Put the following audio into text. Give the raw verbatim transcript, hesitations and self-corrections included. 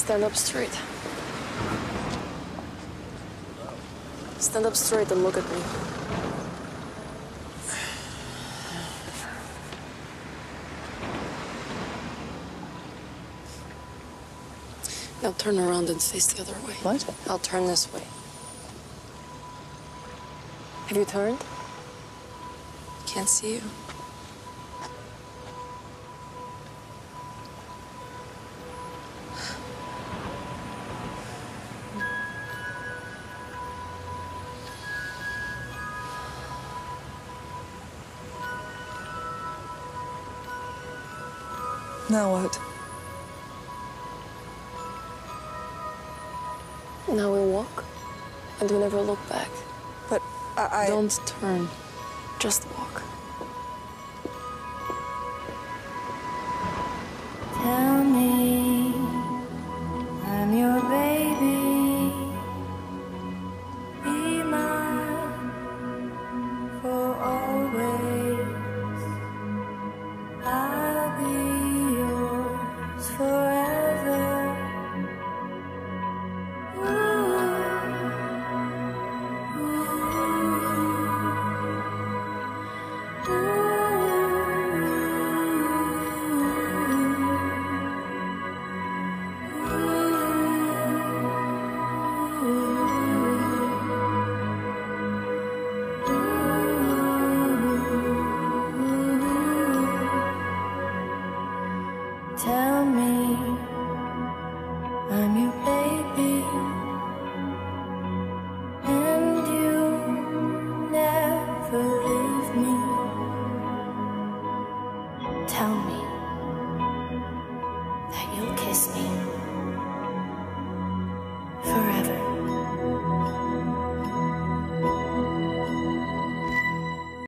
Stand up straight. Stand up straight and look at me. Now turn around and face the other way. What? I'll turn this way. Have you turned? Can't see you. Now what? Now we walk, and we never look back. But I... I... Don't turn. Just walk. Tell me I'm your baby. Be mine for always. I'll be yours forever. Tell me I'm your baby, and you never leave me. Tell me that you'll kiss me forever.